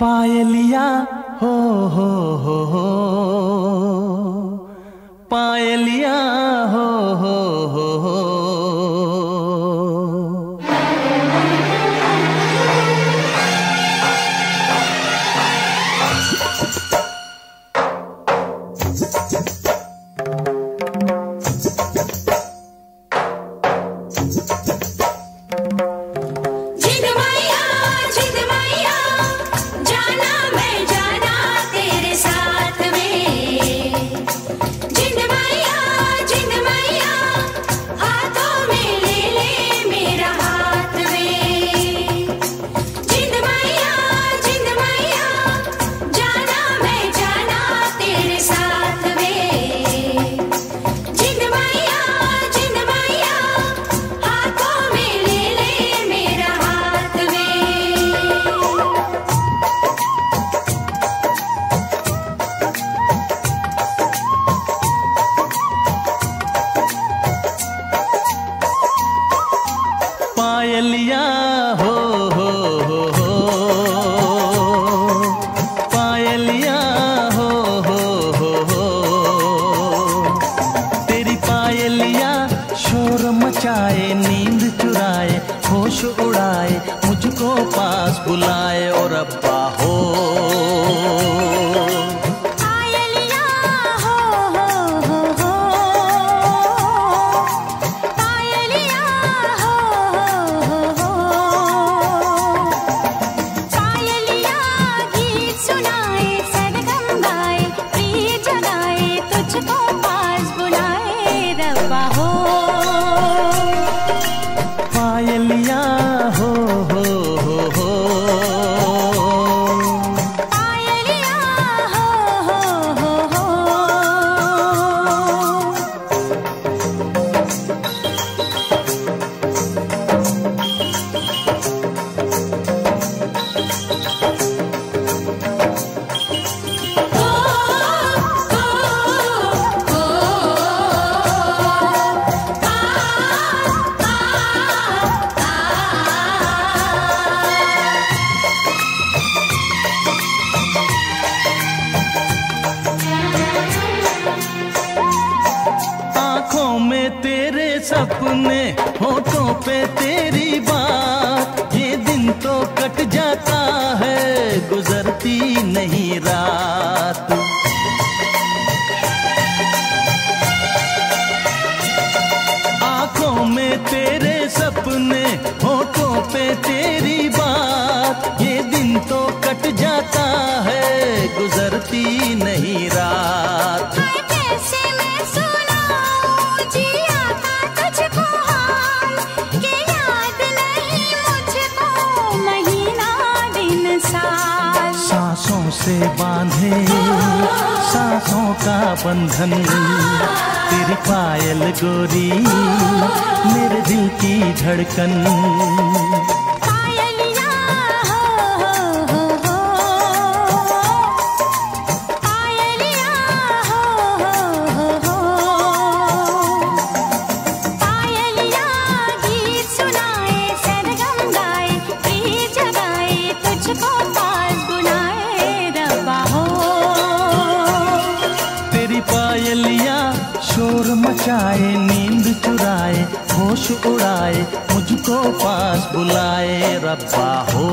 पायलिया हो पायलिया हो पायलिया हो पायलिया हो तेरी पायलिया शोर मचाए नींद चुराए होश उड़ाए मुझको पास बुलाए और अब्बा हो सपने होठों पे तेरी बात ये दिन तो कट जाता है गुजरती नहीं रात आंखों में तेरे सपने होठों पे तेरी बात ये दिन तो कट जाता है गुजरती नहीं रात बांधे सांसों का बंधन तेरी पायल गोरी मेरे दिल की धड़कन पायलिया पायलिया गीत सुनाए सरगम गाए प्रीत जगाए तुझको पास बुलाए शोर मचाए नींद चुराए होश उड़ाए मुझको पास बुलाए रब्बा हो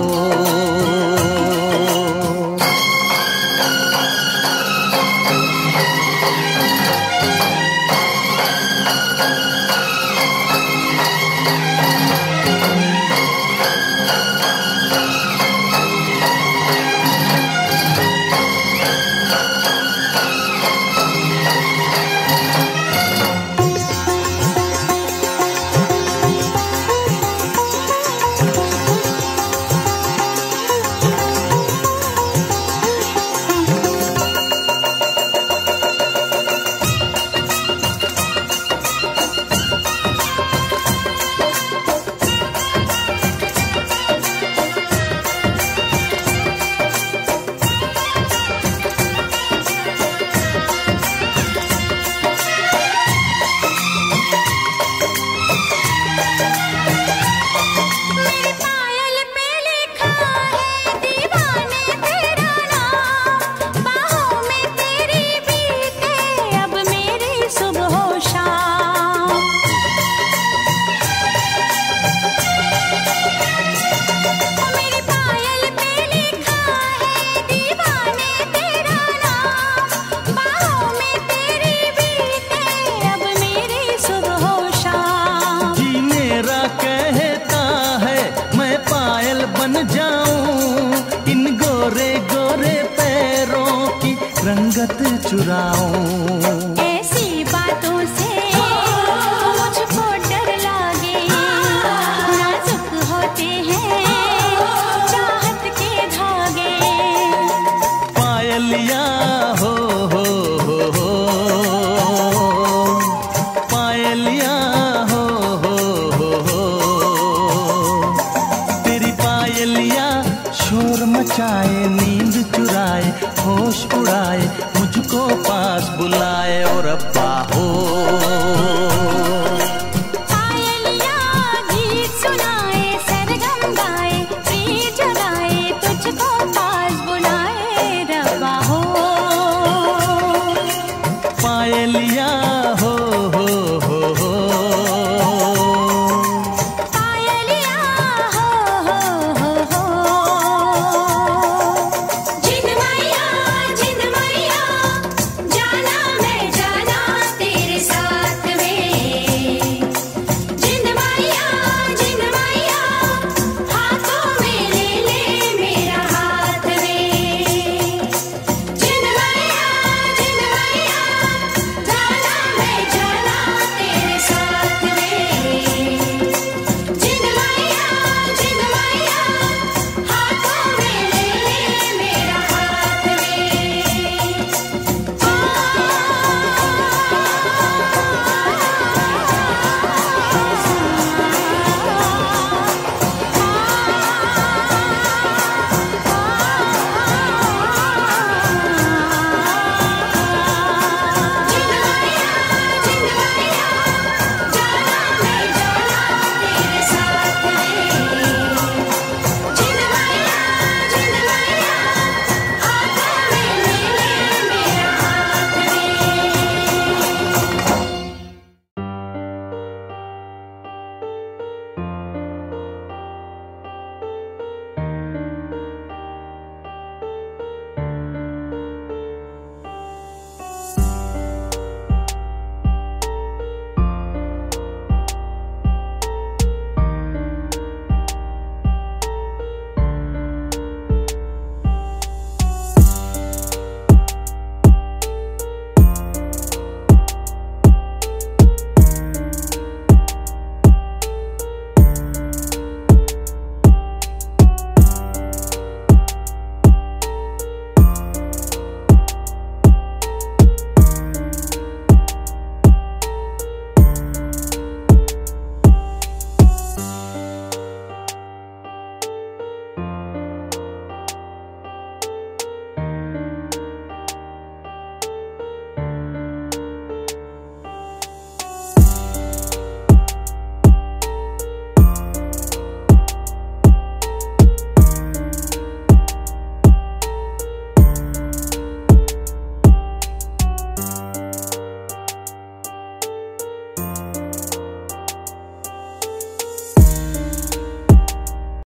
जन्नत चुराऊं। ऐसी बातों से मुझको डर लागे, नाजुक होते हैं चाहत के धागे। पायलिया हो पायलिया हो तेरी पायलिया शोर मचाए, नींद चुराए, होश उड़ाए, मुझको पास बुलाए और अब्बा हो।